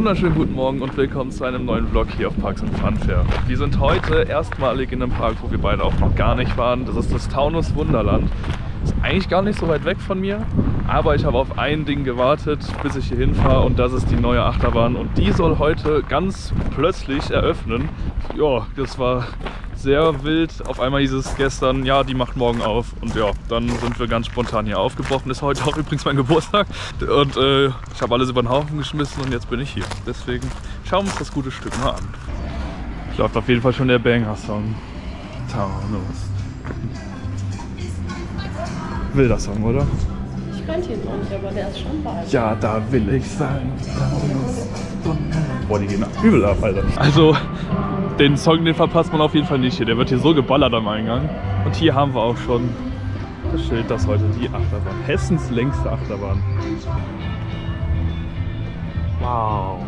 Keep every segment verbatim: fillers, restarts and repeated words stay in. wunderschönen guten Morgen und willkommen zu einem neuen Vlog hier auf Parks und Funfair. Wir sind heute erstmalig in einem Park, wo wir beide auch noch gar nicht waren. Das ist das Taunus Wunderland. Ist eigentlich gar nicht so weit weg von mir, aber ich habe auf ein Ding gewartet, bis ich hier hinfahre, und das ist die neue Achterbahn, und die soll heute ganz plötzlich eröffnen. Ja, das war sehr wild. Auf einmal hieß es gestern, ja, die macht morgen auf, und ja, dann sind wir ganz spontan hier aufgebrochen. Ist heute auch übrigens mein Geburtstag und äh, ich habe alles über den Haufen geschmissen und jetzt bin ich hier. Deswegen schauen wir uns das gute Stück mal an. Ich läuft auf jeden Fall schon der Banger-Song. Taunus. Wilder Song, oder? Ich kannte ihn noch nicht, aber der ist schon bald. Ja, da will ich sein. Boah, die gehen übel ab, Alter. Also, den Song, den verpasst man auf jeden Fall nicht hier. Der wird hier so geballert am Eingang. Und hier haben wir auch schon das Schild, dass heute die Achterbahn. Hessens längste Achterbahn. Wow.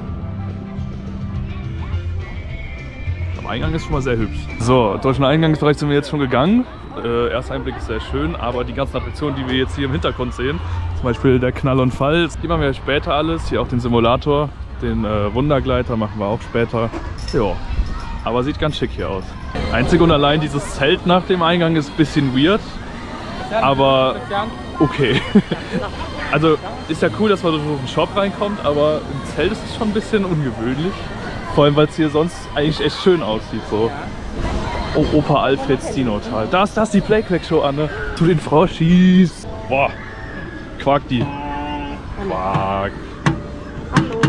Am Eingang ist schon mal sehr hübsch. So, durch den Eingangsbereich sind wir jetzt schon gegangen. Äh, erster Einblick ist sehr schön, aber die ganzen Attraktionen, die wir jetzt hier im Hintergrund sehen, zum Beispiel der Knall und Fall, die machen wir später alles. Hier auch den Simulator, den äh, Wundergleiter machen wir auch später. Jo, aber sieht ganz schick hier aus. Einzig und allein dieses Zelt nach dem Eingang ist ein bisschen weird, aber okay. Also ist ja cool, dass man durch den Shop reinkommt, aber im Zelt ist es schon ein bisschen ungewöhnlich. Vor allem, weil es hier sonst eigentlich echt schön aussieht. So. Oh, Opa Alfreds Dino-Tal. Da ist das die Playback-Show, Anne. Zu den Froschis. Boah. Quack die. Quack. Hallo.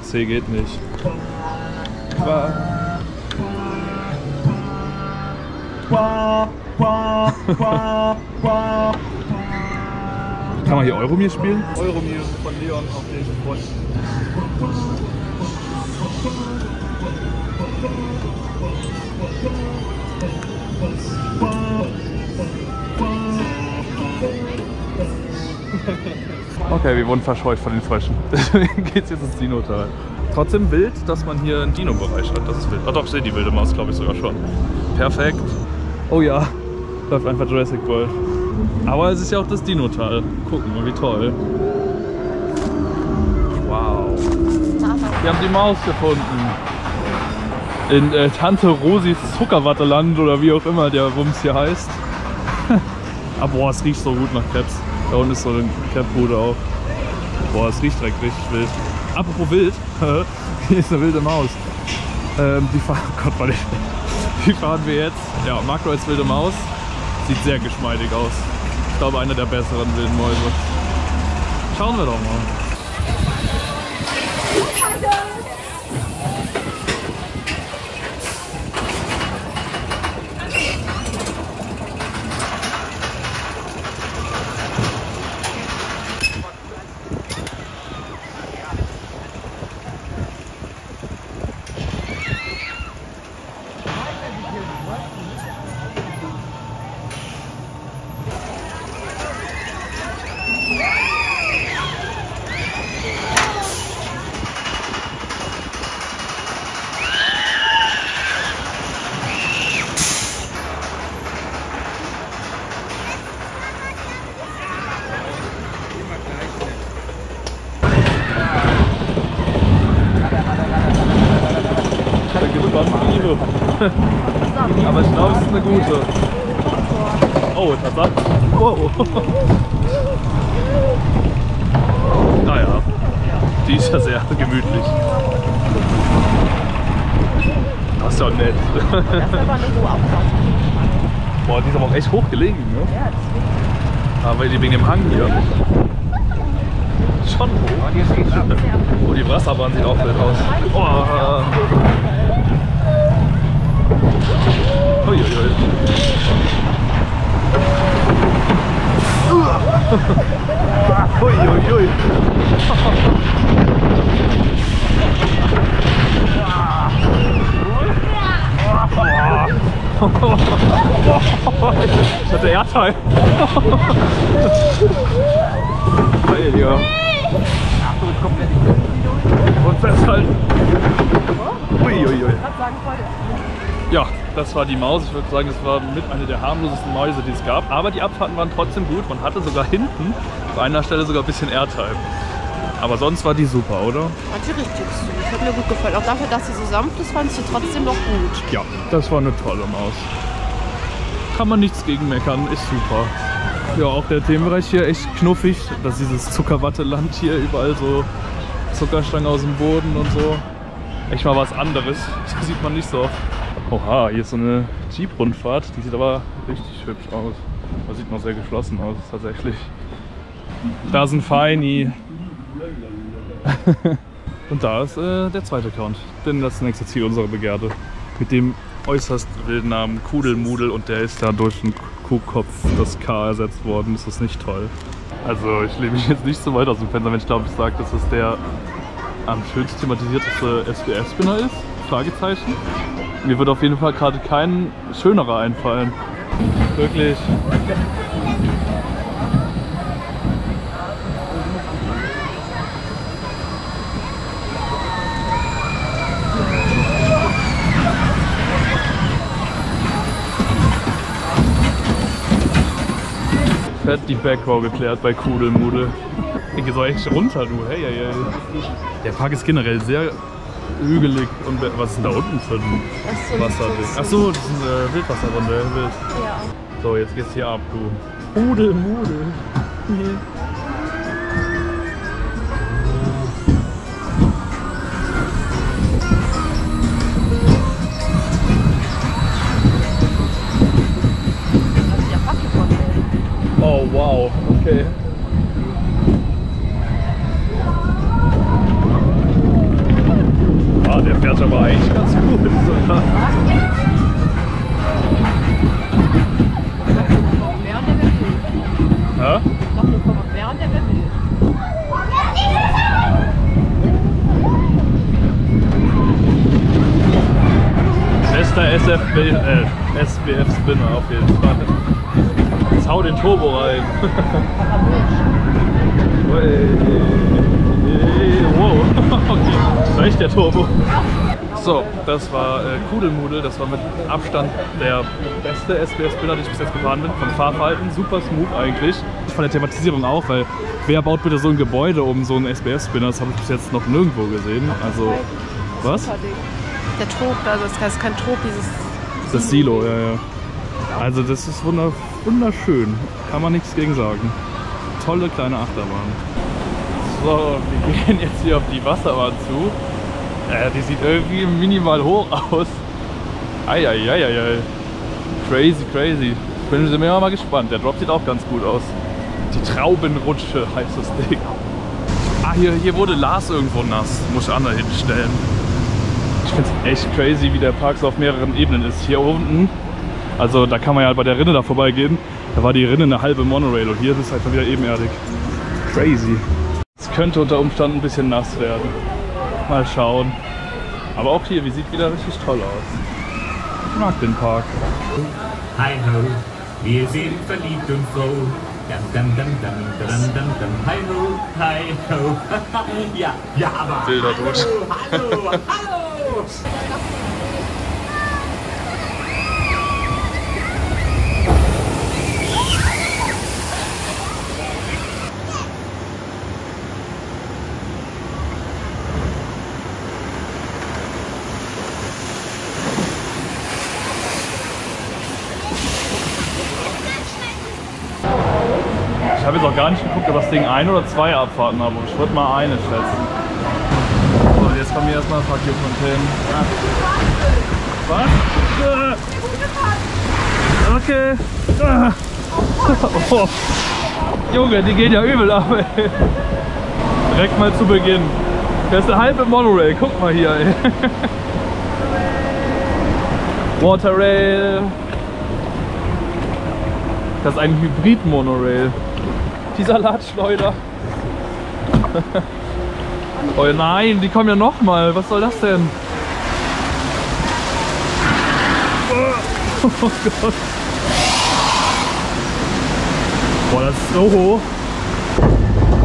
C geht nicht. Quack. Quack, quack, quack, quack. Kann man hier Euromir spielen? Euromir von Leon auf den Frosch. Okay, wir wurden verscheucht von den Fröschen. Deswegen geht's jetzt ins Dino-Tal. Trotzdem wild, dass man hier einen Dino-Bereich hat. Das ist wild. Oh doch, ich sehe die wilde Maus, glaube ich sogar schon. Perfekt. Oh ja, läuft einfach Jurassic World. Aber es ist ja auch das Dino-Tal. Gucken mal, wie toll. Wow. Wir haben die Maus gefunden. In äh, Tante Rosis Zuckerwatteland oder wie auch immer der Wumms hier heißt. Ah, boah, es riecht so gut nach Crepes. Da unten ist so eine Crepe-Bude auch. Boah, es riecht direkt richtig wild. Apropos wild, hier ist eine wilde Maus. Ähm, die fahren, Gott, warte, die fahren wir jetzt. Ja, Mack Rides wilde Maus. Sieht sehr geschmeidig aus. Ich glaube, eine der besseren wilden Mäuse. Schauen wir doch mal. Aber ich glaube, es ist eine gute. Oh, tatsächlich. Wow. Naja, die ist ja sehr gemütlich. Das ist ja nett. Boah, die ist aber auch echt hoch gelegen, ne? Aber die wegen dem Hang hier. Schon hoch. Oh, die Wasserbahn sieht auch wild aus. Oh. Uiuiui. Uiuiui. Das ist der Erdteil. Heiliger. Und festhalten. Uiuiui. Ja, das war die Maus. Ich würde sagen, das war mit einer der harmlosesten Mäuse, die es gab. Aber die Abfahrten waren trotzdem gut. Man hatte sogar hinten, auf einer Stelle sogar ein bisschen Airtime. Aber sonst war die super, oder? War die richtig süß. Hat mir gut gefallen. Auch dafür, dass sie so sanft ist, fand ich sie trotzdem noch gut. Ja, das war eine tolle Maus. Kann man nichts gegen meckern, ist super. Ja, auch der Themenbereich hier echt knuffig. Das ist dieses Zuckerwatteland hier, überall so Zuckerstangen aus dem Boden und so. Echt mal was anderes. Das sieht man nicht so oft. Oha, hier ist so eine Jeep-Rundfahrt. Die sieht aber richtig hübsch aus. Das sieht noch sehr geschlossen aus, tatsächlich. Da ist ein Feini. Und da ist äh, der zweite Count. Denn das nächste Ziel unserer Begehrte. Mit dem äußerst wilden Namen Kuddelmuddel, und der ist da durch den Kuhkopf das K ersetzt worden. Das ist nicht toll. Also ich lehne mich jetzt nicht so weit aus dem Fenster, wenn ich glaube, ich sage, dass das der am schönsten thematisierteste S B F-Spinner ist. Fragezeichen. Mir wird auf jeden Fall gerade kein schönerer einfallen. Wirklich. Fett die Backrow geklärt bei Kuddelmuddel. Ich geh so echt runter, du. Hey, hey, hey. Der Park ist generell sehr hügelig. Und was ist da unten für ein Wasserding? Achso, das ist eine äh, Wildwasserrunde. Wild. Ja. So, jetzt geht's hier ab, du. Kuddelmuddel. Oh wow, okay. Ah, der fährt aber eigentlich ganz gut. Hä? Bester S B F-Spinner auf jeden Fall. Jetzt hau den Turbo rein. Wow, okay, das war echt der Turbo. So, das war äh, Kuddelmuddel, das war mit Abstand der beste S B F-Spinner, den ich bis jetzt gefahren bin. Vom Fahrverhalten super smooth eigentlich. Von der Thematisierung auch, weil wer baut bitte so ein Gebäude um so einen S B F-Spinner? Das habe ich bis jetzt noch nirgendwo gesehen. Also, was? Der Trop, also das heißt kein Trop, dieses das Silo. Das Silo, ja, ja. Also das ist wunderschön, kann man nichts gegen sagen. Tolle kleine Achterbahn. So, wir gehen jetzt hier auf die Wasserbahn zu. Äh, die sieht irgendwie minimal hoch aus. Eieieiei. Crazy, crazy. Ich bin mir mal gespannt, der Drop sieht auch ganz gut aus. Die Traubenrutsche heißt das Ding. Ah, hier, hier wurde Lars irgendwo nass, muss ich Anne hinstellen. Ich finde es echt crazy, wie der Park so auf mehreren Ebenen ist. Hier unten, also da kann man ja bei der Rinne da vorbeigehen. Da war die Rinne eine halbe Monorail und hier ist es einfach wieder ebenerdig. Crazy. Es könnte unter Umständen ein bisschen nass werden. Mal schauen. Aber auch hier, wie sieht wieder richtig toll aus. Ich mag den Park. Hi ho, wir sind verliebt und froh. Dam, dam, dam, dam, dam, dam, dam. Hi ho, hi ho. Ja, ja, aber Bilder durch. Hallo, hallo, hallo. Ich habe jetzt auch gar nicht geguckt, ob das Ding ein oder zwei Abfahrten hat, aber ich würde mal eine schätzen. So, jetzt kommen wir erstmal ein paar Fontänen. Was? Okay. Oh. Junge, die geht ja übel ab, ey. Direkt mal zu Beginn. Das ist eine halbe Monorail, guck mal hier, ey. Waterrail. Das ist ein Hybrid-Monorail. Die Salatschleuder. Oh nein, die kommen ja nochmal. Was soll das denn? Oh Gott. Boah, das ist so hoch.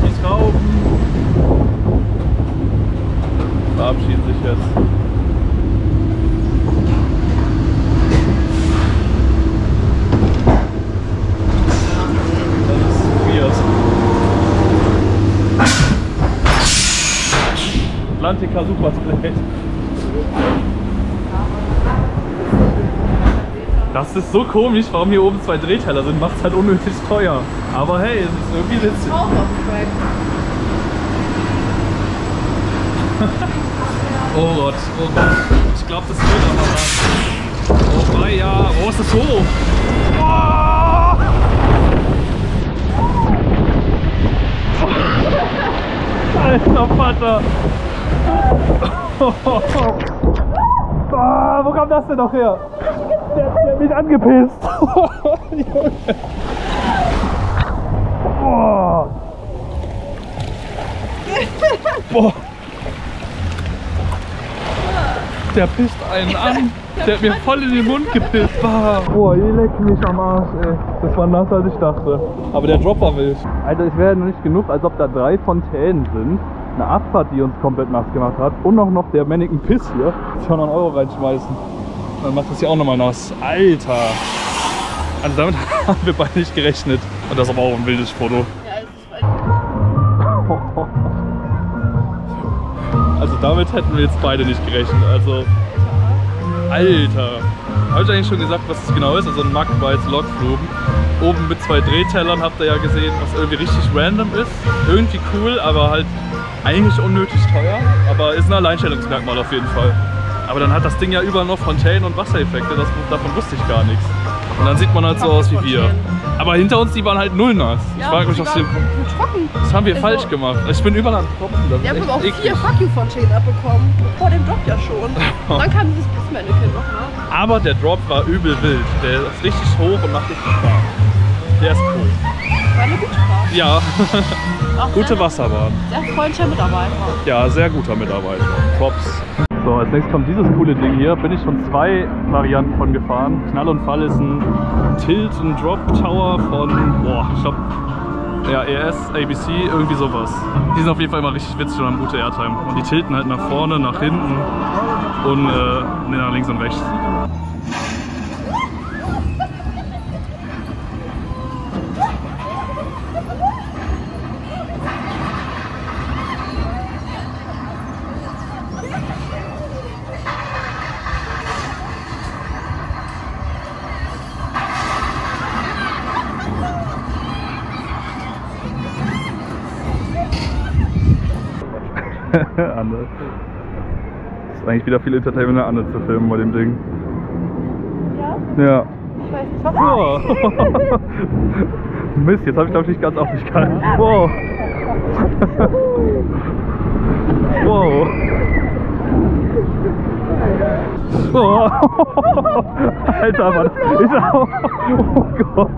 Die Trauben verabschieden sich jetzt. Atlantica Supersplash. Das ist so komisch, warum hier oben zwei Drehteller sind, macht es halt unnötig teuer. Aber hey, es ist irgendwie witzig. Oh Gott, oh Gott. Ich glaube, das wird aber was. Oh ja, oh, ist das hoch. Oh! Alter Vater. Oh, oh, oh. Ah, wo kam das denn noch her? Der, der hat mich angepisst. Junge. Boah. Boah. Der pisst einen an. Der hat mir voll in den Mund gepisst. Boah, oh, ihr leckt mich am Arsch, ey. Das war nasser, als ich dachte. Aber der Drop war wild. Alter, ich wäre noch nicht genug, als ob da drei Fontänen sind. Eine Abfahrt, die uns komplett nass gemacht hat. Und auch noch der Mannequin Piss hier. zweihundert Euro reinschmeißen. Dann macht das hier auch nochmal nass. Alter! Also damit haben wir beide nicht gerechnet. Und das ist aber auch ein wildes Foto. Also damit hätten wir jetzt beide nicht gerechnet. Also. Alter! Habe ich eigentlich schon gesagt, was das genau ist? Also ein Mack Rides Lokflug. Oben mit zwei Drehtellern habt ihr ja gesehen, was irgendwie richtig random ist. Irgendwie cool, aber halt eigentlich unnötig teuer. Aber ist ein Alleinstellungsmerkmal auf jeden Fall. Aber dann hat das Ding ja überall noch Fontänen und Wassereffekte, das, davon wusste ich gar nichts. Und dann sieht man halt so aus wie wir. Aber hinter uns, die waren halt null nass. Ich ja, frage mich, was wir... trocken. Das haben wir also falsch gemacht. Ich bin überall am Tropfen. Wir haben auch eklig. vier Fuck You Fontänen abbekommen. Vor dem Drop ja schon. Und dann kam dieses Pissmannequin noch mal. Aber der Drop war übel wild. Der ist richtig hoch und macht richtig Spaß. Der ist cool. War eine gute Fahrt. Ja. Auch gute Wasserbahn. Sehr freundlicher Mitarbeiter. Ja, sehr guter Mitarbeiter. Props. So, als nächstes kommt dieses coole Ding hier, bin ich schon zwei Varianten von gefahren. Knall und Fall ist ein Tilt, ein Drop Tower von, boah, ich glaube, ja, E S, A B C, irgendwie sowas. Die sind auf jeden Fall immer richtig witzig und haben gute Airtime. Und die tilten halt nach vorne, nach hinten und äh, nee, nach links und rechts. Anne. Es ist eigentlich wieder viel Entertainment, Anne zu filmen bei dem Ding. Ja? Ja. Ich weiß nicht, was oh. Mist, jetzt habe ich glaube ich nicht ganz auf mich gehalten. Wow. Wow. Oh. Alter, Mann. Oh Gott.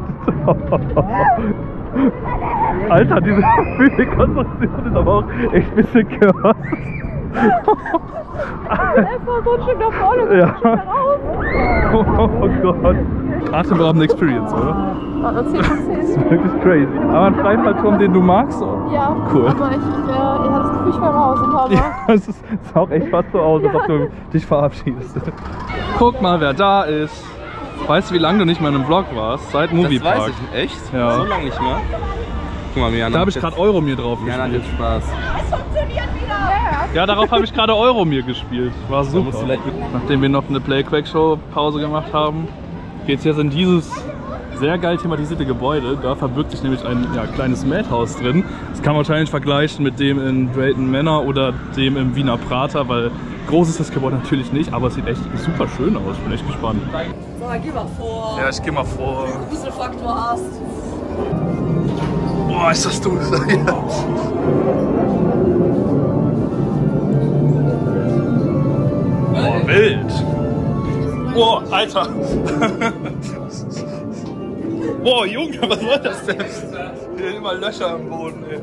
Alter, diese Bühne-Konstruktion ist aber auch echt ein bisschen krass. Erstmal so ein Stück nach vorne und ja. Ein Stück nach raus. Oh Gott. Atemberaubende Experience, oder? Das ist wirklich crazy. Aber ein Freifallturm, den du magst? Oder? Ja, cool. Aber ich, ich, ja, ich hatte das Gefühl, ich war raus im Hammer. Ja, es ist, ist auch echt fast so aus, als ob du dich verabschiedest. Guck mal, wer da ist. Weißt du, wie lange du nicht mehr in einem Vlog warst? Seit Moviepark. Das weiß ich. Echt? Ja. So lange nicht mehr? Guck mal, Mirjana. Da habe ich gerade Euro mir drauf gespielt. Mirjana hat jetzt Spaß. Es funktioniert wieder! Ja, darauf habe ich gerade Euro mir gespielt. War super. Nachdem wir noch eine Play-Quack-Show-Pause gemacht haben, geht es jetzt in dieses sehr geil thematisierte Gebäude. Da verbirgt sich nämlich ein ja, kleines Madhouse drin. Das kann man wahrscheinlich vergleichen mit dem in Drayton Manor oder dem im Wiener Prater, weil groß ist das Gebäude natürlich nicht, aber es sieht echt super schön aus. Ich bin echt gespannt. So, geh mal vor. Ja, ich geh mal vor. Wenn du einen Gruselfaktor hast. Boah, ist das du? Boah, wild. Boah, Alter. Boah, Junge, was soll das denn? Hier sind immer Löcher im Boden, ey.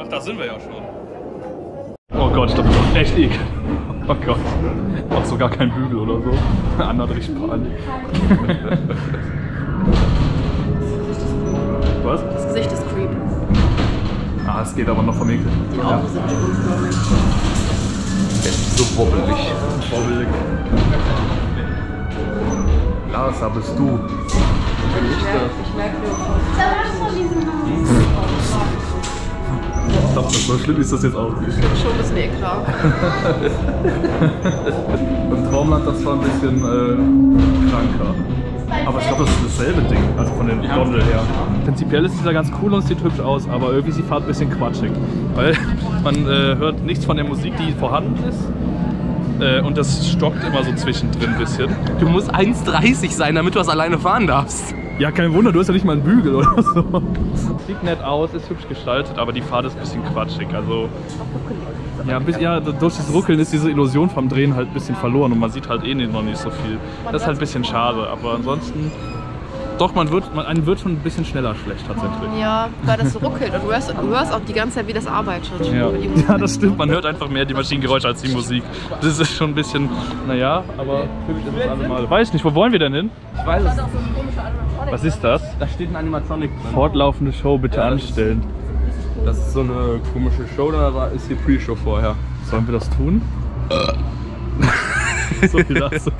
Ach, da sind wir ja schon. Oh Gott, ich glaube, das macht echt ekel. Oh Gott. Macht sogar kein Bügel oder so. Anna hat richtig Panik. Was? Das Gesicht ist creepy. Ah, es geht aber noch vom Ekel. Die Augen ja. sind Es ist so wobbelig. Wobbelig. Lars, da bist du. Ich merke, ich merke. Da warst du von diesem Haus. Tapfer. So schlimm ist das jetzt auch nicht. Schon ein bisschen eklar. Im Traumland, das war ein bisschen äh, kranker. Aber ich glaube, das ist dasselbe Ding, also von den Gondel her. Prinzipiell ist dieser ganz cool und sieht hübsch aus, aber irgendwie ist die Fahrt ein bisschen quatschig. Weil man äh, hört nichts von der Musik, die vorhanden ist. Äh, und das stockt immer so zwischendrin ein bisschen. Du musst eins dreißig sein, damit du das alleine fahren darfst. Ja, kein Wunder, du hast ja nicht mal einen Bügel oder so. Sieht nett aus, ist hübsch gestaltet, aber die Fahrt ist ein bisschen quatschig. Also, ja, bis, ja, durch das Ruckeln ist diese Illusion vom Drehen halt ein bisschen verloren und man sieht halt eh noch nicht so viel. Das ist halt ein bisschen schade, aber ansonsten... Doch, man wird, man, einem wird schon ein bisschen schneller schlecht tatsächlich. Ja, weil das ruckelt und du hörst, du hörst auch die ganze Zeit, wie das arbeitet. Ja. Ja, das stimmt. Man hört einfach mehr die Maschinengeräusche als die Musik. Das ist schon ein bisschen, naja, aber für mich ist das allemal. Weiß nicht, wo wollen wir denn hin? Ich weiß es. Was ist das? Da steht ein Animatronic drin. Fortlaufende Show bitte ja, anstellen. Ist, das ist so eine komische Show, da ist die Pre-Show vorher. Sollen wir das tun? So viel dazu.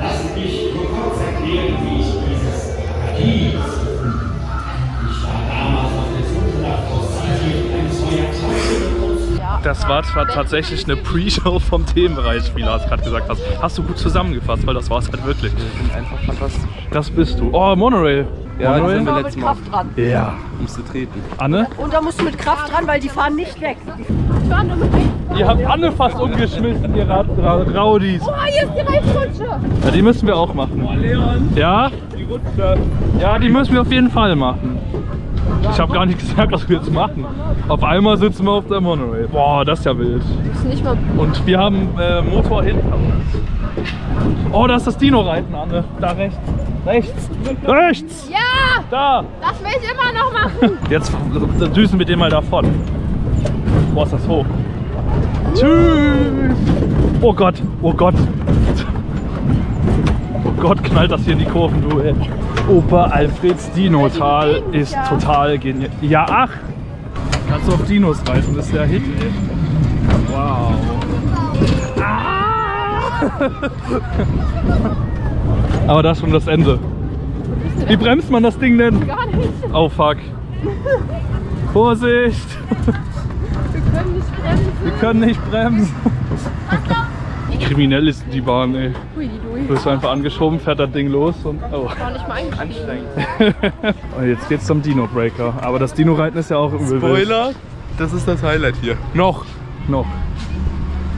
Lass mich nur kurz erklären, wie ich dieses Paradies gefunden habe. Ich war damals auf der Suche nach Fossilien eines Feuertauschers. Das war zwar tatsächlich eine Pre-Show vom Themenbereich, wie Lars gerade gesagt hat. Hast du gut zusammengefasst, weil das war es halt wirklich. Ich bin einfach fantastisch. Das bist du. Oh, Monorail. Ja, da sind wir letztes Mal. Mit Kraft dran. Ja, musst du treten. Anne? Und da musst du mit Kraft dran, weil die fahren nicht weg. Die fahren nur mit weg. Ihr habt Anne fast umgeschmissen, ihr Raudis. Oh, hier ist die Reifenrutsche. Ja, die müssen wir auch machen. Oh, Leon. Ja? Die Rutsche. Ja, die müssen wir auf jeden Fall machen. Ich habe gar nicht gesagt, was wir jetzt machen. Auf einmal sitzen wir auf der Monorail. Boah, das ist ja wild. Nicht mal und wir haben äh, Motor hinter uns. Oh, da ist das Dino-Reiten, Anne. Da rechts. Rechts! Rechts! Ja! Da! Das will ich immer noch machen! Jetzt düsen wir den mal davon. Boah, ist das hoch. Tschüss! Oh Gott, oh Gott! Oh Gott, knallt das hier in die Kurven, du ey. Opa Alfreds Dino-Tal ist total genial. Ja, ach! Kannst du auf Dinos reiten, das ist der Hit, ey. Wow! Ah! Aber das ist schon das Ende. Wie bremst man das Ding denn? Gar nicht. Oh fuck. Vorsicht! Wir können nicht bremsen. Wir können nicht bremsen. Wie kriminell ist die Bahn, ey. Du bist einfach angeschoben, fährt das Ding los und... Oh. War nicht mal anstrengend. Und jetzt geht's zum Dino Breaker. Aber das Dino Reiten ist ja auch übel. Spoiler, das ist das Highlight hier. Noch, noch.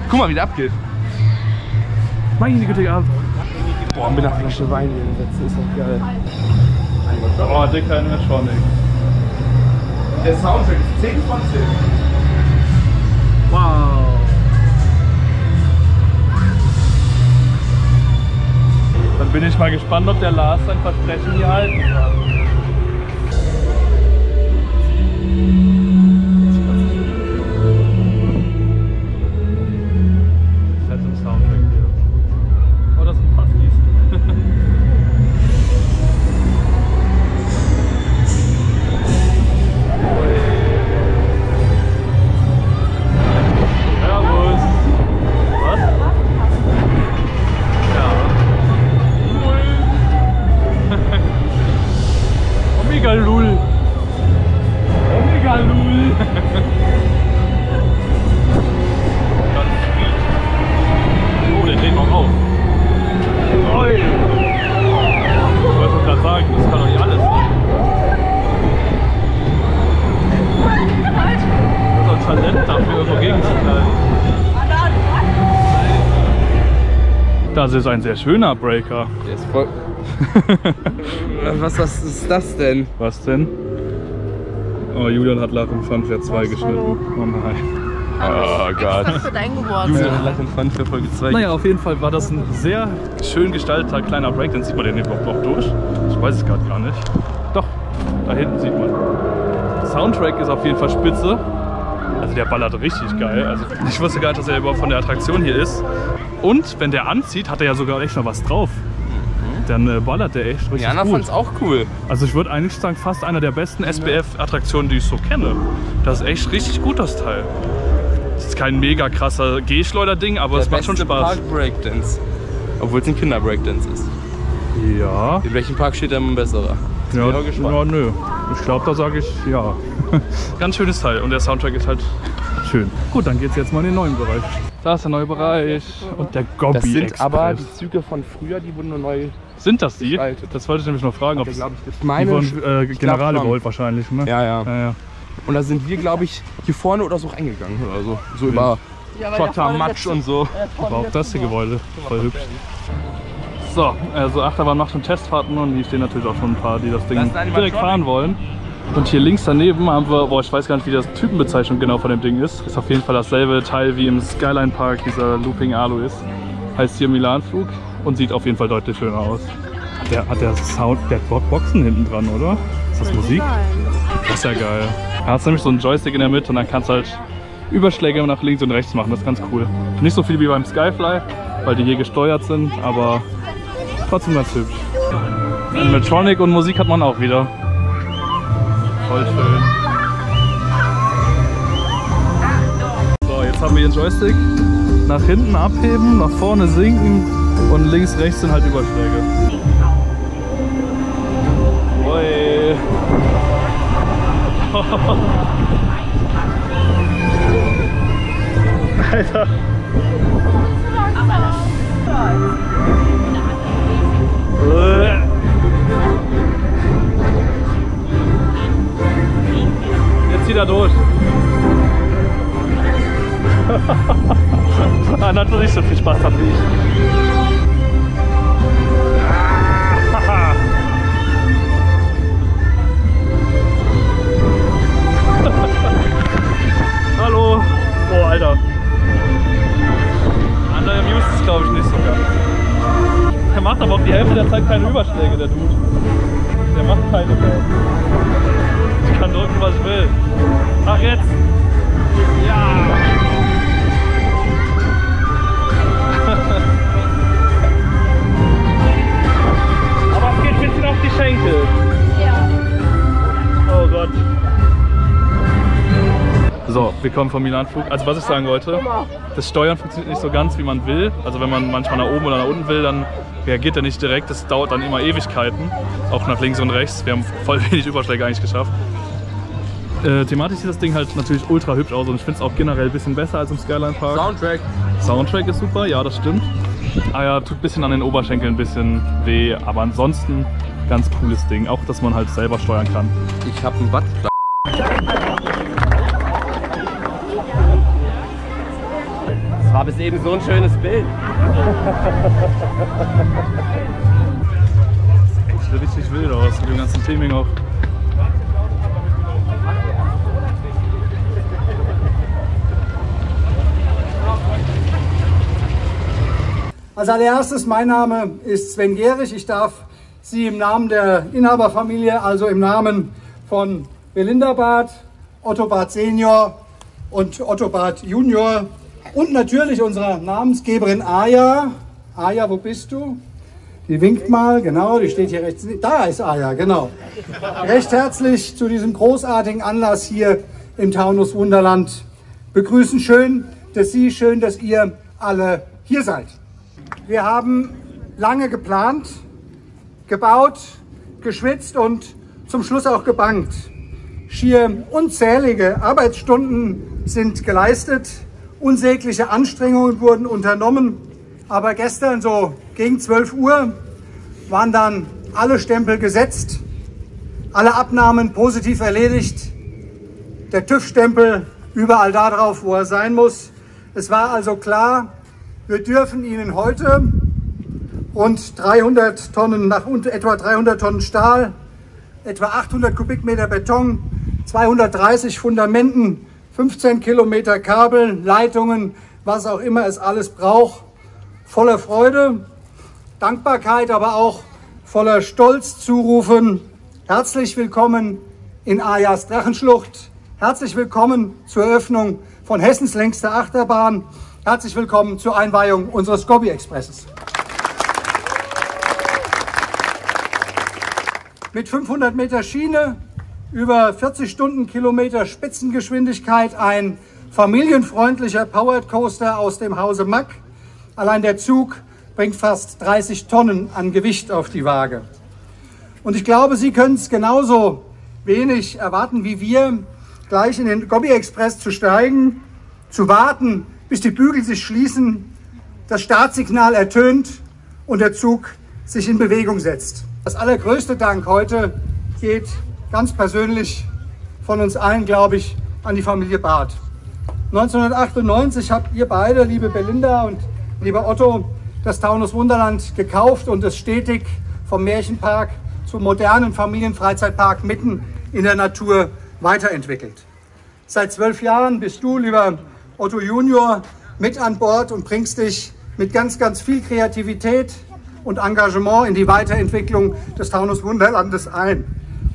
Guck mal, wie der abgeht. Meine Güte, Abend. Boah, mit einer Flasche Wein hier gesetzt, ist doch geil. Boah, dicker Animatronic. Der Soundtrack ist zehn von zehn. Wow. Dann bin ich mal gespannt, ob der Lars sein Versprechen hier halten kann. Das ist ein sehr schöner Breaker. Der ist voll... was, was ist das denn? Was denn? Oh, Julian hat Lach im Funfair zwei geschnitten. Hallo. Oh nein. Oh Gott. Was hast du dein Geburtstag? Julian hat Lach im Funfair Folge zwei. Naja, auf jeden Fall war das ein sehr schön gestalteter kleiner Break. Dann sieht man den überhaupt noch durch. Ich weiß es gerade gar nicht. Doch, da hinten sieht man. Der Soundtrack ist auf jeden Fall spitze. Also der ballert richtig geil. Also ich wusste gar nicht, dass er überhaupt von der Attraktion hier ist. Und wenn der anzieht, hat er ja sogar echt noch was drauf. Mhm. Dann äh, ballert der echt richtig Jana gut. Jana fand's auch cool. Also ich würde eigentlich sagen, fast einer der besten S B F-Attraktionen, die ich so kenne. Das ist echt richtig gut, das Teil. Das kein mega krasser Gehschleuderding, aber es macht schon Spaß. Park Breakdance. Obwohl es ein Kinder-Breakdance ist. Ja. In welchem Park steht der immer besserer? Ja, ja, nö. Ich glaube, da sage ich ja. Ganz schönes Teil und der Soundtrack ist halt schön. Gut, dann geht's jetzt mal in den neuen Bereich. Da ist der neue Bereich und der Gobbi Express. Das sind Express. Aber die Züge von früher, die wurden nur neu. Sind das die? Gestaltet. Das wollte ich nämlich noch fragen, ob es meine wurden, äh, Generale geholt wahrscheinlich, ne? Ja, ja, ja, ja. Und da sind wir, glaube ich, hier vorne oder so reingegangen oder so. So ja. Über ja, Schotter, Matsch und so. Aber auch das hier Gebäude, voll hübsch. So, also Achterbahn macht schon Testfahrten und hier stehen natürlich auch schon ein paar, die das Ding das direkt fahren wollen. Und hier links daneben haben wir, boah, ich weiß gar nicht, wie das Typenbezeichnung genau von dem Ding ist. Ist auf jeden Fall dasselbe Teil wie im Skyline Park, dieser Looping Alu ist. Heißt hier Milanflug und sieht auf jeden Fall deutlich schöner aus. Der hat der Sound, der Boxen hinten dran, oder? Ist das Musik? Das ist ja geil. Da hast du nämlich so einen Joystick in der Mitte und dann kannst du halt Überschläge nach links und rechts machen. Das ist ganz cool. Nicht so viel wie beim Skyfly, weil die hier gesteuert sind, aber trotzdem ganz hübsch. Animatronic und Musik hat man auch wieder. Voll schön. So, jetzt haben wir den Joystick. Nach hinten abheben, nach vorne sinken und links, rechts sind halt Überschläge. Oi. Alter. Jetzt zieht er durch. Nein, hat nicht so viel Spaß gehabt wie ich. Hallo. Oh, Alter. Andere Amused ist, glaube ich, nicht so ganz. Der macht aber auch die Hälfte der Zeit keine Überschläge, der Dude. Der macht keine mehr. Ich kann drücken, was ich will. Ach, jetzt! Ja! Aber es geht ein bisschen auf die Schenkel. Ja. Oh Gott. So, wir kommen vom Milanflug. Also was ich sagen wollte, das Steuern funktioniert nicht so ganz, wie man will. Also wenn man manchmal nach oben oder nach unten will, dann reagiert er nicht direkt. Das dauert dann immer Ewigkeiten, auch nach links und rechts. Wir haben voll wenig Überschläge eigentlich geschafft. Äh, thematisch sieht das Ding halt natürlich ultra hübsch aus und ich finde es auch generell ein bisschen besser als im Skyline Park. Soundtrack. Soundtrack ist super, ja, das stimmt. Ah ja, tut ein bisschen an den Oberschenkeln ein bisschen weh, aber ansonsten ganz cooles Ding. Auch, dass man halt selber steuern kann. Ich habe einen Watt. Das war bis eben so ein schönes Bild. Das sieht richtig wild aus mit dem ganzen Theming auch. Als allererstes, mein Name ist Sven Gehrig. Ich darf Sie im Namen der Inhaberfamilie, also im Namen von Belinda Barth, Otto Barth Senior und Otto Barth Junior und natürlich unserer Namensgeberin Aja. Aja, wo bist du? Die winkt mal, genau, die steht hier rechts. Da ist Aja, genau. Recht herzlich zu diesem großartigen Anlass hier im Taunus Wunderland begrüßen. Schön, dass Sie, schön, dass ihr alle hier seid. Wir haben lange geplant, gebaut, geschwitzt und zum Schluss auch gebankt. Schier unzählige Arbeitsstunden sind geleistet. Unsägliche Anstrengungen wurden unternommen, aber gestern so gegen zwölf Uhr waren dann alle Stempel gesetzt, alle Abnahmen positiv erledigt, der T Ü V-Stempel überall da drauf, wo er sein muss. Es war also klar, wir dürfen Ihnen heute rund dreihundert Tonnen, nach unten, etwa dreihundert Tonnen Stahl, etwa achthundert Kubikmeter Beton, zweihundertdreißig Fundamenten, fünfzehn Kilometer Kabel, Leitungen, was auch immer es alles braucht. Voller Freude, Dankbarkeit, aber auch voller Stolz zurufen. Herzlich willkommen in Aryas Drachenschlucht. Herzlich willkommen zur Eröffnung von Hessens längste Achterbahn. Herzlich willkommen zur Einweihung unseres Gobbi Expresses. Mit fünfhundert Meter Schiene, über vierzig Stundenkilometer Spitzengeschwindigkeit, ein familienfreundlicher Powered Coaster aus dem Hause Mack. Allein der Zug bringt fast dreißig Tonnen an Gewicht auf die Waage. Und ich glaube, Sie können es genauso wenig erwarten wie wir, gleich in den Gobbi Express zu steigen, zu warten, bis die Bügel sich schließen, das Startsignal ertönt und der Zug sich in Bewegung setzt. Das allergrößte Dank heute geht ganz persönlich von uns allen, glaube ich, an die Familie Barth. neunzehnhundertachtundneunzig habt ihr beide, liebe Belinda und lieber Otto, das Taunus Wunderland gekauft und es stetig vom Märchenpark zum modernen Familienfreizeitpark mitten in der Natur weiterentwickelt. Seit zwölf Jahren bist du, lieber Otto Junior, mit an Bord und bringst dich mit ganz, ganz viel Kreativität und Engagement in die Weiterentwicklung des Taunus Wunderlandes ein.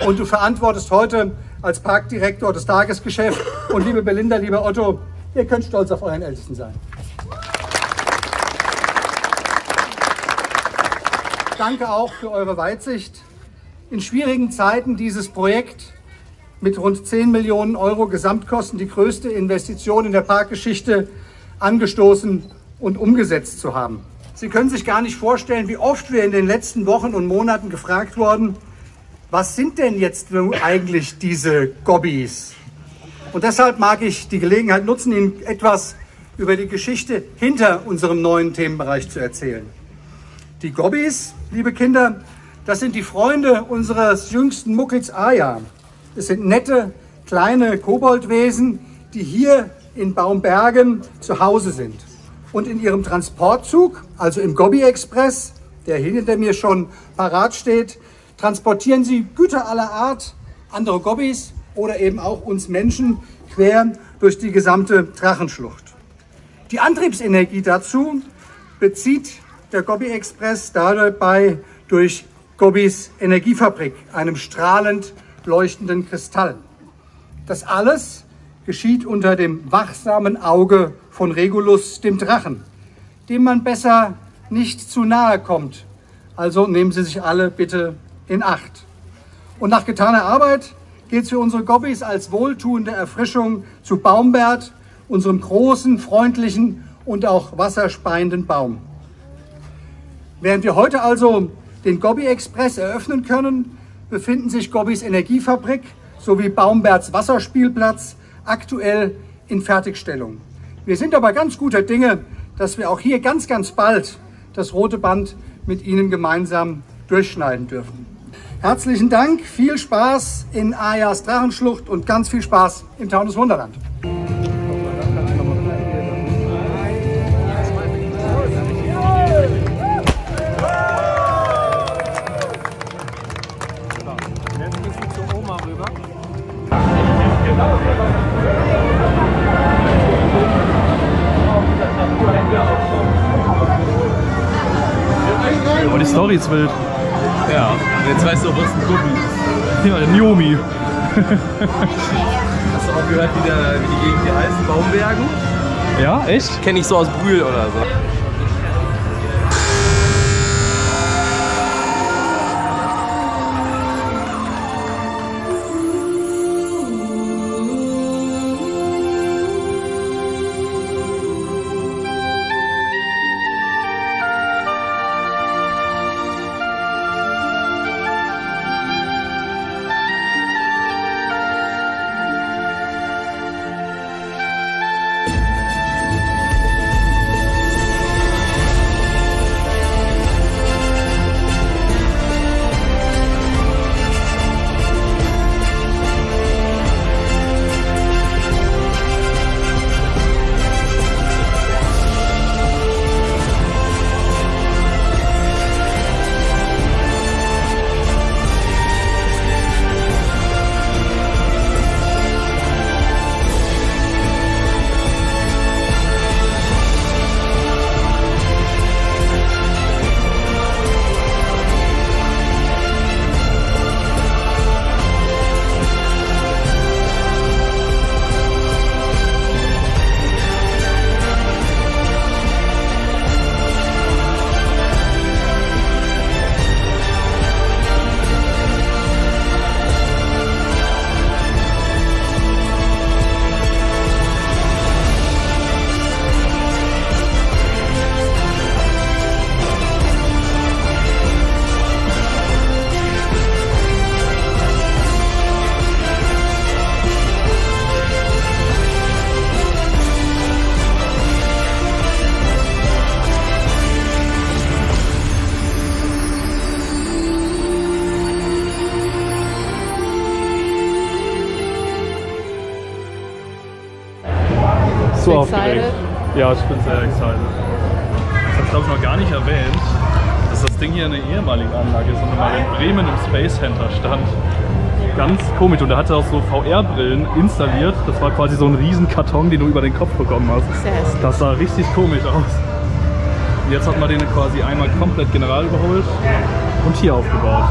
Und du verantwortest heute als Parkdirektor das Tagesgeschäft. Und liebe Belinda, lieber Otto, ihr könnt stolz auf euren Ältesten sein. Danke auch für eure Weitsicht. In schwierigen Zeiten dieses Projekt mit rund zehn Millionen Euro Gesamtkosten, die größte Investition in der Parkgeschichte, angestoßen und umgesetzt zu haben. Sie können sich gar nicht vorstellen, wie oft wir in den letzten Wochen und Monaten gefragt wurden, was sind denn jetzt eigentlich diese Gobbis? Und deshalb mag ich die Gelegenheit nutzen, Ihnen etwas über die Geschichte hinter unserem neuen Themenbereich zu erzählen. Die Gobbis, liebe Kinder, das sind die Freunde unseres jüngsten Muckels Aja. Es sind nette, kleine Koboldwesen, die hier in Baumbergen zu Hause sind. Und in ihrem Transportzug, also im Gobbi Express, der hier hinter mir schon parat steht, transportieren sie Güter aller Art, andere Gobbis oder eben auch uns Menschen quer durch die gesamte Drachenschlucht. Die Antriebsenergie dazu bezieht der Gobbi Express dabei durch Gobbis Energiefabrik, einem strahlend leuchtenden Kristall. Das alles geschieht unter dem wachsamen Auge von Regulus, dem Drachen, dem man besser nicht zu nahe kommt. Also nehmen Sie sich alle bitte in Acht. Und nach getaner Arbeit geht es für unsere Gobbis als wohltuende Erfrischung zu Baumbert, unserem großen, freundlichen und auch wasserspeienden Baum. Während wir heute also den Gobbi Express eröffnen können, befinden sich Gobbis Energiefabrik sowie Baumberts Wasserspielplatz aktuell in Fertigstellung. Wir sind aber ganz guter Dinge, dass wir auch hier ganz, ganz bald das rote Band mit Ihnen gemeinsam durchschneiden dürfen. Herzlichen Dank, viel Spaß in Aryas Drachenschlucht und ganz viel Spaß im Taunus Wunderland. Oh, die Story ist wild. Ja, jetzt weißt du, wo es ein Gubbi ist. Ja, der Niomi. Hast du auch gehört, wie, der, wie die Gegend hier heißt? Baumbergen? Ja, echt? Kenne ich so aus Brühl oder so. so aufgeregt. Ja, ich bin sehr excited. Das habe ich glaube ich noch gar nicht erwähnt, dass das Ding hier eine ehemalige Anlage ist und mal in Bremen im Space Center stand. Ganz komisch, und er hatte auch so V R-Brillen installiert. Das war quasi so ein riesen Karton, den du über den Kopf bekommen hast. Sehr hässlich. Das sah richtig komisch aus. Und jetzt hat man den quasi einmal komplett general überholt und hier aufgebaut.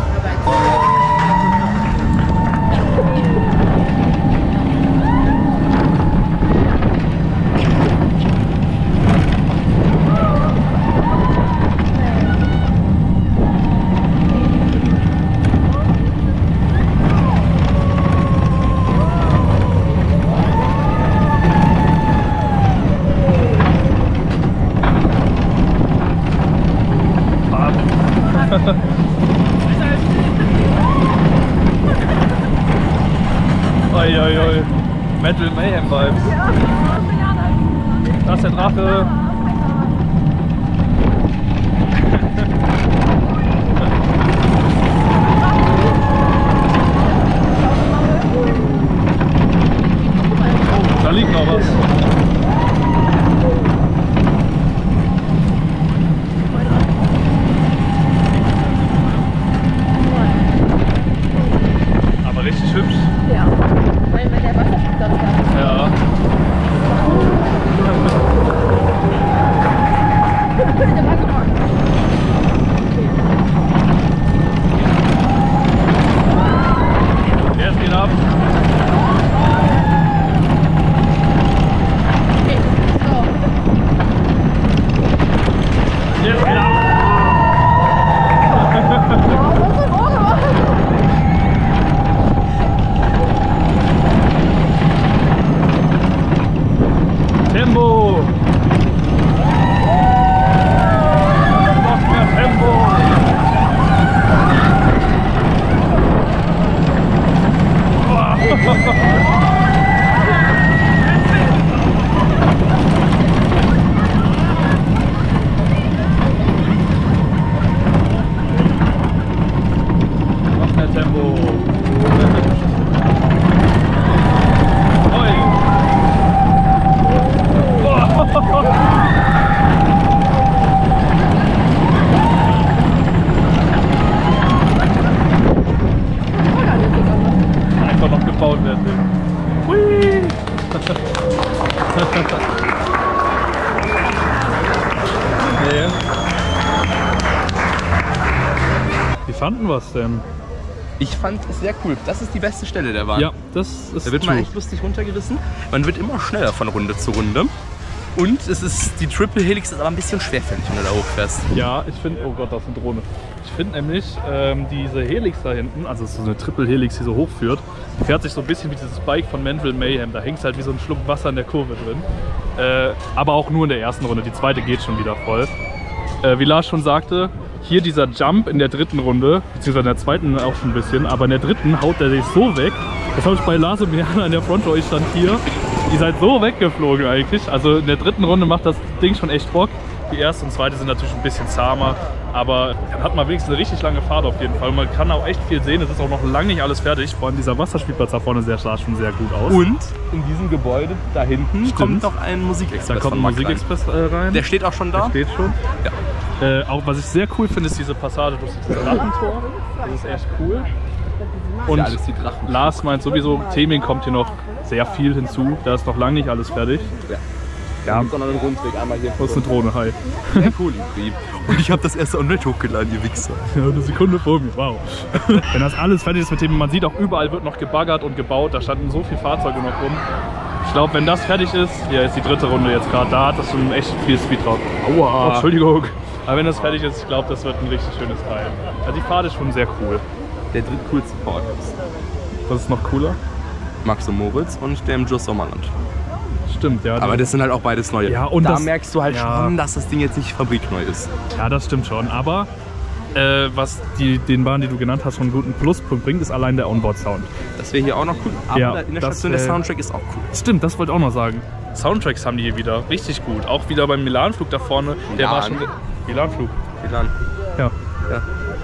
Mandrill Mayhem Vibes. Da ist der Drache. Da liegt noch was. Aber richtig hübsch. Ja. Weil mit der Wasser das da. Ja. Der ist wieder ab. Der ist wieder ab. Tempo! Noch mehr Tempo! Noch mehr Tempo! Einfach noch gebaut werden. Hui! Okay. Wie fanden wir es denn? Ich fand es sehr cool. Das ist die beste Stelle der Bahn. Ja, das ist. Da wird man echt lustig runtergerissen. Man wird immer schneller von Runde zu Runde. Und es ist, die Triple Helix ist aber ein bisschen schwerfällig, wenn du da hochfährst. Ja, ich finde, oh Gott, das ist eine Drohne. Ich finde nämlich, ähm, diese Helix da hinten, also es ist so eine Triple Helix, die so hochführt, die fährt sich so ein bisschen wie dieses Bike von Mandrill Mayhem. Da hängt halt wie so ein Schluck Wasser in der Kurve drin. Äh, aber auch nur in der ersten Runde, die zweite geht schon wieder voll. Äh, wie Lars schon sagte, hier dieser Jump in der dritten Runde, beziehungsweise in der zweiten auch schon ein bisschen, aber in der dritten haut der sich so weg. Das habe ich bei Lars und Mirjana in der Frontrow, ich stand hier. Ihr seid so weggeflogen eigentlich. Also in der dritten Runde macht das Ding schon echt Bock. Die erste und zweite sind natürlich ein bisschen zahmer, aber dann hat man wenigstens eine richtig lange Fahrt auf jeden Fall. Und man kann auch echt viel sehen. Es ist auch noch lange nicht alles fertig. Vor allem dieser Wasserspielplatz da vorne sah schon sehr gut aus. Und in diesem Gebäude da hinten Stimmt. kommt noch ein Musikexpress. Da kommt ein Musikexpress rein. Der steht auch schon da. Der steht schon. Ja. Äh, auch was ich sehr cool finde, ist diese Passage durch das Drachentor. Das ist echt cool. Und ja, Lars meint sowieso, Theming kommt hier noch sehr viel hinzu. Da ist noch lange nicht alles fertig. Ja. Ja, sondern einen Rundweg einmal hier. Das ist eine Drohne, hi. Sehr cool, Ingrid. Und ich habe das erste On-Net hochgeladen, ihr Wichser. Ja, eine Sekunde vor mir, wow. Wenn das alles fertig ist mit dem, man sieht auch überall wird noch gebaggert und gebaut. Da standen so viele Fahrzeuge noch rum. Ich glaube, wenn das fertig ist, hier ist die dritte Runde jetzt gerade. Da hat das schon echt viel Speed drauf. Aua. Oh, Entschuldigung. Aber wenn das fertig ist, ich glaube, das wird ein richtig schönes Teil. Also die Fahrt ist schon sehr cool. Der drittcoolste Park ist. Was ist noch cooler? Max und Moritz und der im Sommerland. Stimmt, ja. Aber das sind halt auch beides neue. Ja, und da das, merkst du halt ja. schon, dass das Ding jetzt nicht fabrikneu ist. Ja, das stimmt schon. Aber äh, was die, den Bahn, die du genannt hast, schon einen guten Pluspunkt bringt, ist allein der Onboard-Sound. Das wäre hier auch noch cool. Aber ja, in der das, Station äh, der Soundtrack ist auch cool. Stimmt, das wollte ich auch noch sagen. Soundtracks haben die hier wieder. Richtig gut. Auch wieder beim Milanflug da vorne. Milan. Der war schon. Milanflug. Milan. Ja. Ja.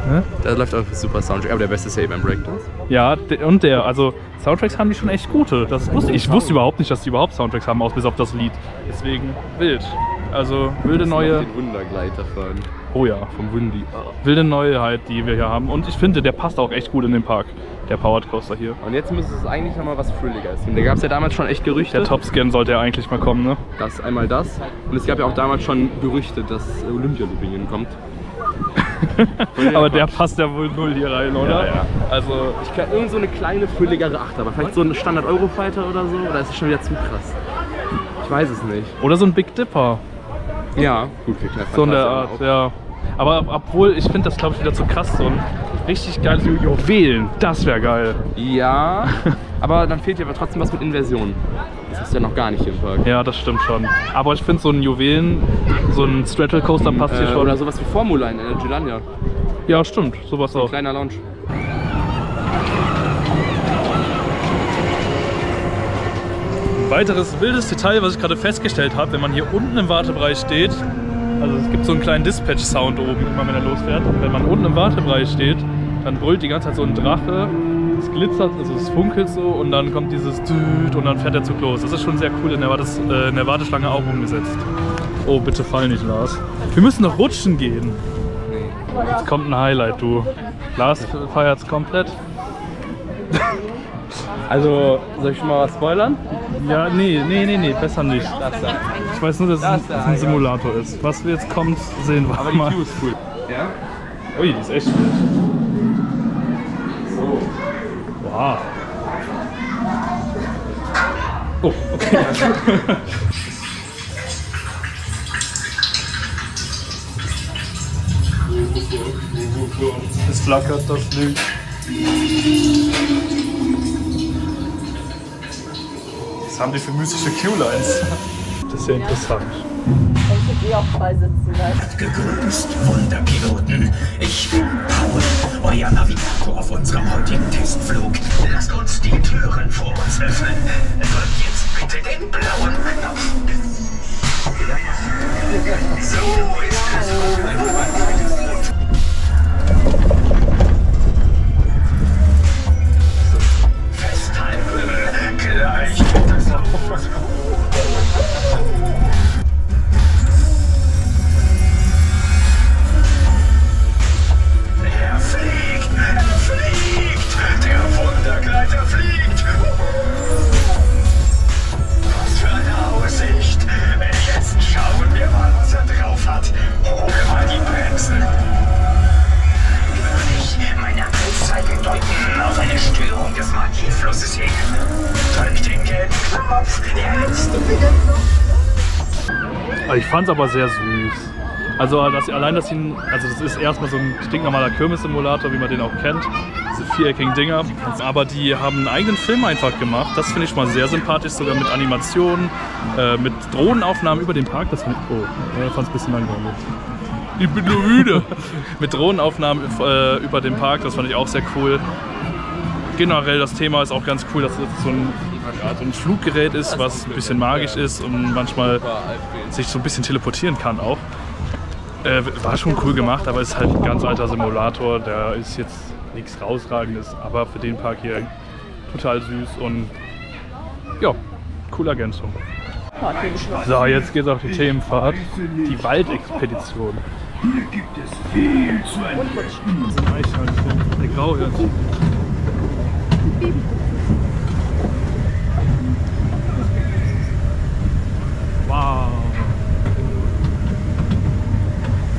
Ne? Da läuft auch super Soundtrack, aber der beste ist ja eben ein Breakdance. Ja, und der, also Soundtracks haben die schon echt gute. Das wusste, ich wusste überhaupt nicht, dass die überhaupt Soundtracks haben, bis auf das Lied. Deswegen wild. Also wilde neue. Den Wundergleiter fahren. Oh ja, vom Windy. Oh. Wilde Neuheit, die wir hier haben. Und ich finde, der passt auch echt gut in den Park, der Powered Coaster hier. Und jetzt müsste es eigentlich nochmal was Frilligeres geben. Da gab es ja damals schon echt Gerüchte. Der Topscan sollte ja eigentlich mal kommen, ne? Das einmal das. Und es gab ja auch damals schon Gerüchte, dass Olympia-Lübingen kommt. Aber der passt ja wohl null hier rein, oder? Ja, ja. Also ich kann irgend so eine kleine fülligere Achterbahn, vielleicht so ein Standard Eurofighter oder so, oder ist es schon wieder zu krass? Ich weiß es nicht. Oder so ein Big Dipper. Ja, gut, so in der Art, auch. Ja. Aber obwohl, ich finde das glaube ich wieder zu krass, so ein richtig geiles Juwelen, das wäre geil. Ja, aber dann fehlt dir aber trotzdem was mit Inversion. Das ist ja noch gar nicht hier im Park. Ja, das stimmt schon. Aber ich finde so ein Juwelen, so ein Straddle-Coaster passt äh, hier schon. Oder sowas wie Formula in der Giuliania. Ja, stimmt, sowas auch. Ein kleiner Lounge. Ein weiteres wildes Detail, was ich gerade festgestellt habe, wenn man hier unten im Wartebereich steht, also es gibt so einen kleinen Dispatch-Sound oben, immer wenn er losfährt. Wenn man unten im Wartebereich steht, dann brüllt die ganze Zeit so ein Drache, es glitzert, also es funkelt so und dann kommt dieses Düt und dann fährt der Zug los. Das ist schon sehr cool, in der, Wartes, äh, in der Warteschlange auch umgesetzt. Oh, bitte fall nicht, Lars. Wir müssen noch rutschen gehen. Jetzt kommt ein Highlight, du. Lars feiert's komplett. Also, soll ich mal was spoilern? Ja, nee, nee, nee, nee, besser nicht. Das da. Ich weiß nur, dass das es da, ein Simulator ja. ist. Was jetzt kommt, sehen wir aber mal. Aber die Q ist cool. Ja? Ui, die ist echt cool. So. Wow. Oh, okay. Es flackert das Licht. Was haben die für mystische Q-Lines? Das ist ja interessant. Ich will eh auch zwei sitzen lassen. Gegrüßt, Wunderpiloten. Ich bin Paul, euer Navigator auf unserem heutigen Testflug. Lasst uns die Türen vor uns öffnen. Drückt jetzt bitte den blauen Knopf. So ist es. Ich fand es aber sehr süß. Also, dass, allein, dass ihn, also das ist erstmal so ein stinknormaler Kirmes-Simulator, wie man den auch kennt. Diese viereckigen Dinger. Aber die haben einen eigenen Film einfach gemacht. Das finde ich mal sehr sympathisch, sogar mit Animationen, äh, mit Drohnenaufnahmen über den Park. Das fand ich, oh, ich fand es ein bisschen langweilig. Ich bin nur müde. Mit Drohnenaufnahmen äh, über den Park, das fand ich auch sehr cool. Generell das Thema ist auch ganz cool, dass es so ein, ja, so ein Fluggerät ist, was ein bisschen magisch ist und manchmal sich so ein bisschen teleportieren kann auch. Äh, war schon cool gemacht, aber ist halt ein ganz alter Simulator, da ist jetzt nichts rausragendes, aber für den Park hier total süß und ja, coole Ergänzung. So, jetzt geht's auf die Themenfahrt, die Waldexpedition. Hier gibt es viel zu entdecken. Der Grauhirn. Wow!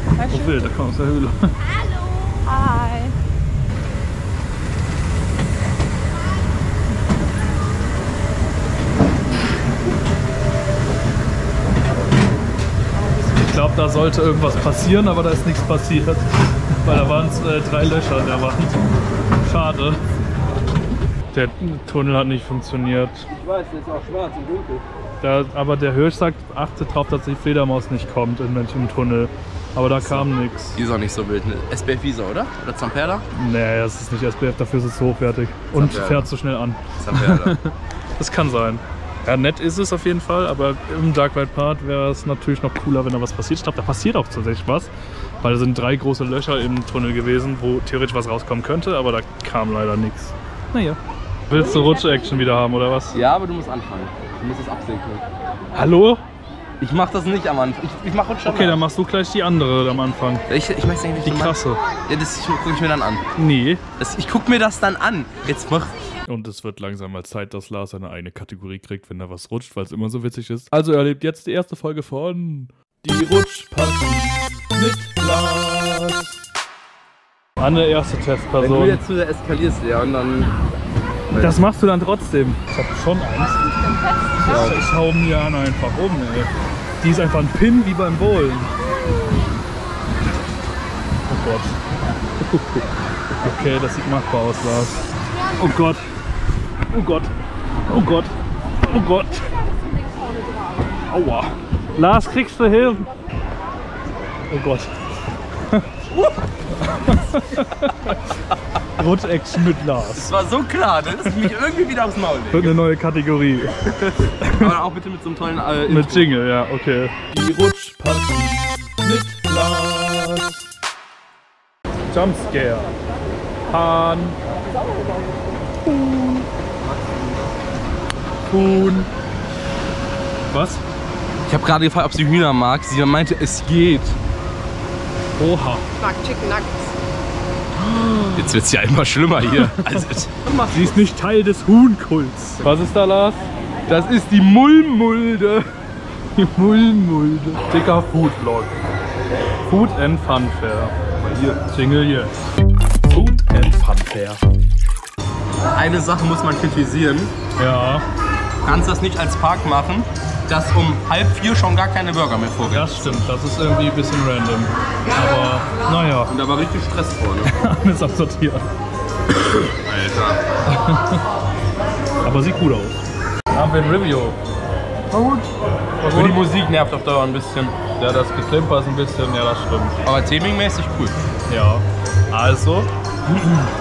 Oh wild, da kommt aus der Höhle. Hallo! Hi! Ich glaube, da sollte irgendwas passieren, aber da ist nichts passiert. Weil da waren äh, drei Löcher in der Wand. Schade. Der Tunnel hat nicht funktioniert. Ich weiß, der ist auch schwarz und dunkel. Da, aber der Hirsch sagt, achtet drauf, dass die Fledermaus nicht kommt in manchem Tunnel. Aber da kam nichts. Die ist auch nicht so wild. Ne? S B F Visa, oder? Oder Zamperla? Nee, das ist nicht S B F, dafür ist es hochwertig. Zamperla. Und fährt so schnell an. Zamperla. Das kann sein. Ja, nett ist es auf jeden Fall, aber im Dark Ride Part wäre es natürlich noch cooler, wenn da was passiert. Ich glaube, da passiert auch tatsächlich was. Weil da sind drei große Löcher im Tunnel gewesen, wo theoretisch was rauskommen könnte, aber da kam leider nichts. Naja. Willst du Rutsche-Action wieder haben, oder was? Ja, aber du musst anfangen. Du musst es absegnen. Hallo? Ich mach das nicht am Anfang. Ich, ich mach Rutsche. Okay, dann machst du gleich die andere am Anfang. Ich, ich möchte eigentlich nicht. Die krasse. Ja, das guck ich mir dann an. Nee. Das, ich guck mir das dann an. Jetzt mach. Und es wird langsam mal Zeit, dass Lars seine eigene Kategorie kriegt, wenn da was rutscht, weil es immer so witzig ist. Also erlebt jetzt die erste Folge von Die Rutschpartie mit Lars. Anne, erste Testperson. Wenn du jetzt wieder eskalierst, ja, und dann... Das machst du dann trotzdem. Ich hab schon Angst. Ja. Ich hau Mirjana einfach um, ey. Die ist einfach ein Pin wie beim Bowlen. Oh Gott. Okay, das sieht machbar aus, Lars. Oh Gott. Oh Gott. Oh Gott. Oh Gott. Aua. Lars, kriegst du Hilfe? Oh Gott. Rutsch-Action mit Lars. Das war so klar, das ist mich irgendwie wieder aufs Maul legen. Wird eine neue Kategorie. Aber auch bitte mit so einem tollen äh, Intro. Mit Jingle, ja, okay. Die Rutschpartie mit Lars. Jumpscare. Hahn. Huhn. Huhn. Was? Ich habe gerade gefragt, ob sie Hühner mag. Sie meinte, es geht. Oha. Ich mag Chicken Nuggets. Jetzt wird es ja immer schlimmer hier. Also, sie ist nicht Teil des Huhnkults. Was ist da, Lars? Das ist die Mullmulde. Die Mullmulde. Dicker Foodblog. Food and Funfair. Hier, Jingle hier. Food and Funfair. Eine Sache muss man kritisieren. Ja. Du kannst das nicht als Park machen, dass um halb vier schon gar keine Burger mehr vorgehen. Das stimmt, das ist irgendwie ein bisschen random. Aber naja. Und da war richtig Stress vorne. Alles absortiert. Alter. Aber sieht gut aus. Dann haben wir ein Review. Na gut. Für die Musik nervt auf Dauer ein bisschen. Ja, das Geklimper ist ein bisschen, ja das stimmt. Aber themingmäßig cool. Ja. Also,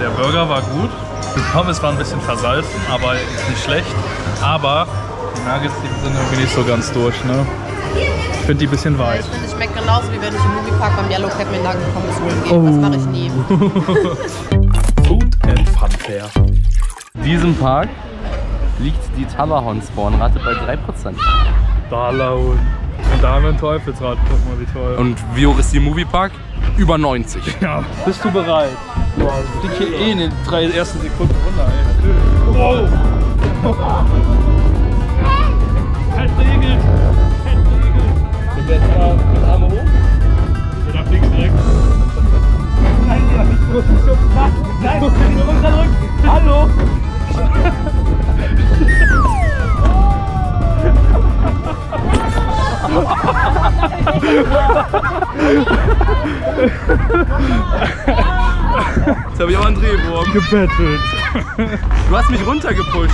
der Burger war gut. Die Pommes war ein bisschen versalzen, aber ist nicht schlecht. Aber die Nuggets sind irgendwie nicht so ganz durch, ne? Ich finde die ein bisschen weit. Ich finde, es schmeckt genauso, wie wenn ich im Moviepark beim Yellow Cap mit Nuggets holen gehe. Oh. Das mache ich nie. Food and Funfair. In diesem Park liegt die Talahorn-Spawnrate bei drei Prozent. Talahorn. Und da haben wir ein Teufelsrad. Guck mal, wie toll. Und wie hoch ist die Moviepark? Über neunzig. Ja. Bist du bereit? Boah, ich krieg hier eh in den drei ersten Sekunden runter, ey. Wow. Oh. Kein Regel! Kein Regel! Wir werden jetzt mal mit Arme hoch. Wir da fliegen direkt. Nein, die haben nicht groß geschubst. Nein, wir sind runterdrückt. Hallo! Jetzt habe ich auch einen Drehwurm. Gebettelt. Du hast mich runtergepusht.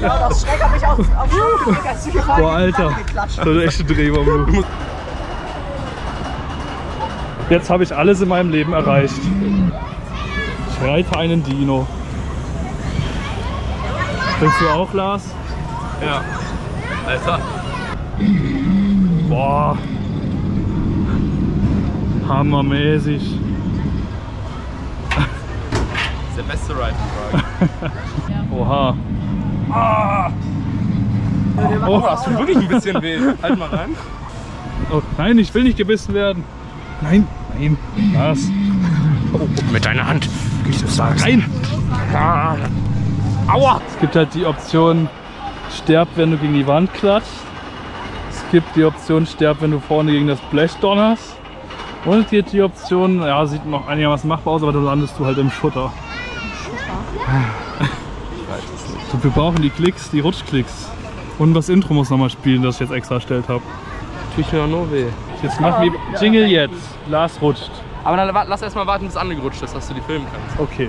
Ja, das Schreck habe ich auch auf die Boah, Alter. Das war echt ein Drehwurm. Jetzt habe ich alles in meinem Leben erreicht. Ich reite einen Dino. Denkst du auch, Lars? Ja. Alter. Boah. Hammermäßig. Das ist der beste Ride-Park. Oha. Ah. Oh, das tut wirklich ein bisschen weh. Halt mal rein. Oh, nein, ich will nicht gebissen werden. Nein, nein. Was? Oh, mit deiner Hand. Ich das rein. Ah. Aua. Es gibt halt die Option, sterb, wenn du gegen die Wand klatscht. Es gibt die Option, sterb, wenn du vorne gegen das Blech donnerst. Und es gibt die Option, ja, sieht noch einigermaßen machbar aus, aber dann landest du halt im Schutter. Im Schutter? Ich weiß es nicht. So, wir brauchen die Klicks, die Rutschklicks. Und das Intro muss nochmal spielen, das ich jetzt extra erstellt habe. Tut mir nur weh. Jetzt mach mir Jingle jetzt. Lars rutscht. Aber dann lass erstmal warten, bis Anne gerutscht ist, dass du die filmen kannst. Okay.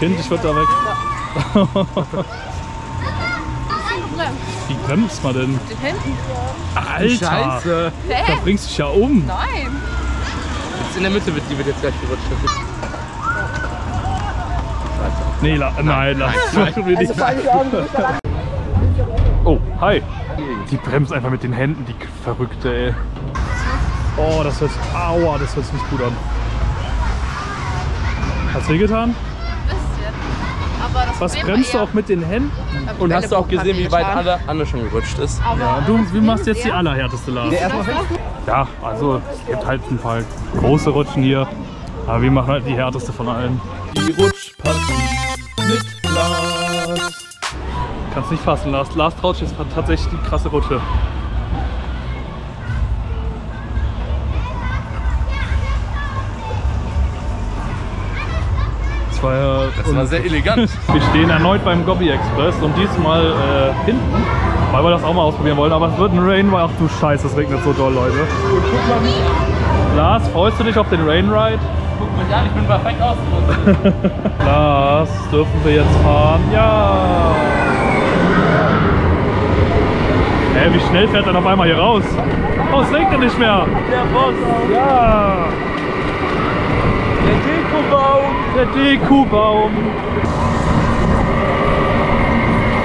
Kind, ich würde da weg. Wie bremst man denn? Den hinten. Alter! Scheiße! Da bringst du dich ja um! Nein! Jetzt in der Mitte wird die wird jetzt gleich gerutscht. Nee, la nein, nein, nein, nein. Nein. Also, oh, hi! Die bremst einfach mit den Händen, die Verrückte, ey. Oh, das hört sich, aua, das hört sich nicht gut an. Hat's wehgetan? Ein bisschen. Aber das was bremst du auch mit den Händen? Und hast du auch gesehen, wie weit Anne, Anne schon gerutscht ist? Aber ja, du, du machst jetzt die allerhärteste, Lars. Ja, also es gibt halt ein paar große Rutschen hier, aber wir machen halt die härteste von allen. Die Rutschpartie mit Lars. Kannst nicht fassen, Lars. Lars Trautsch ist tatsächlich die krasse Rutsche. Das war sehr elegant. Wir stehen erneut beim Gobbi Express und diesmal äh, hinten, weil wir das auch mal ausprobieren wollen. Aber es wird ein Rain, weil ach du Scheiße, es regnet so doll, Leute. Und guck mal, Lars, freust du dich auf den Rain Ride? Guck mich an, ich bin perfekt ausgerüstet. Lars, dürfen wir jetzt fahren? Ja! Hey, wie schnell fährt er noch einmal hier raus? Oh, es regnet nicht mehr! Der Boss! Ja! Der Dekubaum!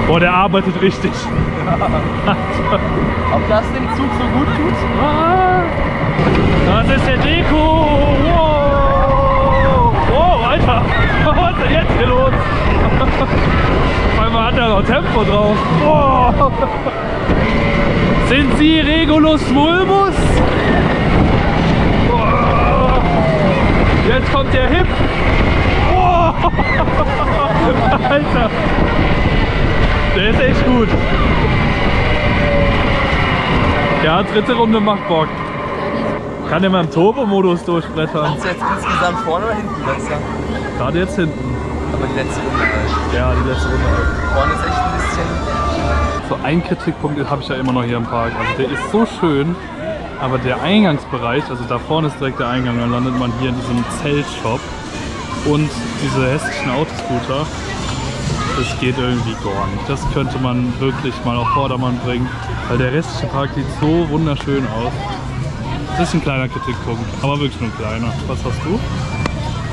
Boah, der arbeitet richtig. Ja. Ob das dem Zug so gut tut? Ah, das ist der Deku! Wow! Wow, Alter! Was ist denn jetzt hier los? Auf einmal hat er noch Tempo drauf. Wow. Sind Sie Regulus Mulmus? Jetzt kommt der Hip! Oh. Alter! Der ist echt gut! Ja, dritte Runde macht Bock. Kann der mal im Turbo-Modus durchbrettern. Ist jetzt insgesamt vorne oder hinten besser? Gerade jetzt hinten. Aber die letzte Runde halt. Ja, die letzte Runde halt. Vorne ist echt ein bisschen... So ein Kritikpunkt habe ich ja immer noch hier im Park. Also der ist so schön. Aber der Eingangsbereich, also da vorne ist direkt der Eingang, dann landet man hier in diesem Zeltshop und diese hässlichen Autoscooter, das geht irgendwie gar nicht. Das könnte man wirklich mal auf Vordermann bringen, weil der restliche Park sieht so wunderschön aus. Das ist ein kleiner Kritikpunkt, aber wirklich nur ein kleiner. Was hast du?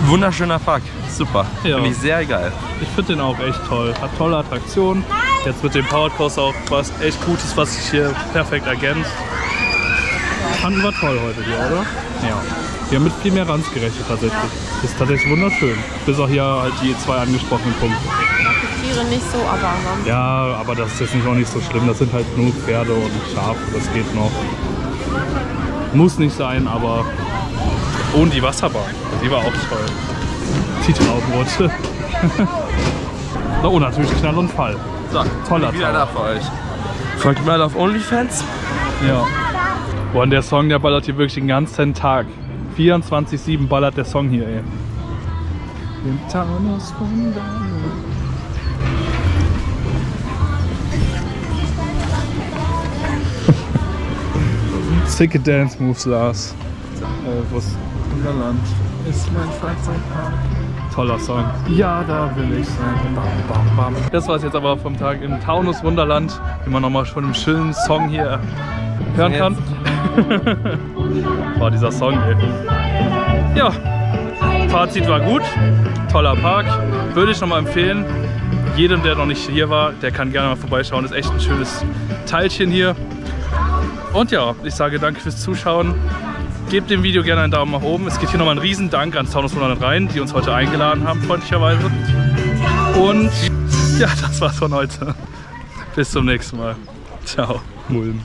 Wunderschöner Park, super, ja. Finde ich sehr geil. Ich finde den auch echt toll, hat tolle Attraktionen. Jetzt mit dem Powered Coaster auch was echt Gutes, was sich hier perfekt ergänzt. Fanden wir toll heute, die, oder? Ja. Wir haben mit viel mehr Ranz gerechnet tatsächlich. Ja. Ist tatsächlich wunderschön. Bis auch hier halt die zwei angesprochenen Punkte. Ich tiere nicht so, aber... Ja, aber das ist jetzt nicht auch nicht so schlimm. Das sind halt nur Pferde und Schafe. Das geht noch. Muss nicht sein, aber... Und die Wasserbahn. Die war auch toll. Die Traubenrutsche. Oh, natürlich Knall und Fall. So, toller wieder da für euch. Folgt mal auf OnlyFans. Ja. Boah, und der Song, der ballert hier wirklich den ganzen Tag. vierundzwanzig sieben ballert der Song hier, ey. Im Taunus Wunderland. Sicke Dance Moves, Lars. Äh, was? Wunderland ist mein Freizeitpark. Toller Song. Ja, da will ich sein. Bam, bam, bam. Das war's jetzt aber vom Tag im Taunus Wunderland. Wie man nochmal schon einen schönen Song hier hören kann. Boah, dieser Song hier. Ja, Fazit war gut, toller Park, würde ich nochmal empfehlen. Jedem, der noch nicht hier war, der kann gerne mal vorbeischauen, ist echt ein schönes Teilchen hier. Und ja, ich sage danke fürs Zuschauen, gebt dem Video gerne einen Daumen nach oben. Es geht hier nochmal einen riesen Dank an Taunus Wunderland Rhein, die uns heute eingeladen haben, freundlicherweise. Und ja, das war's von heute. Bis zum nächsten Mal. Ciao. Mulm.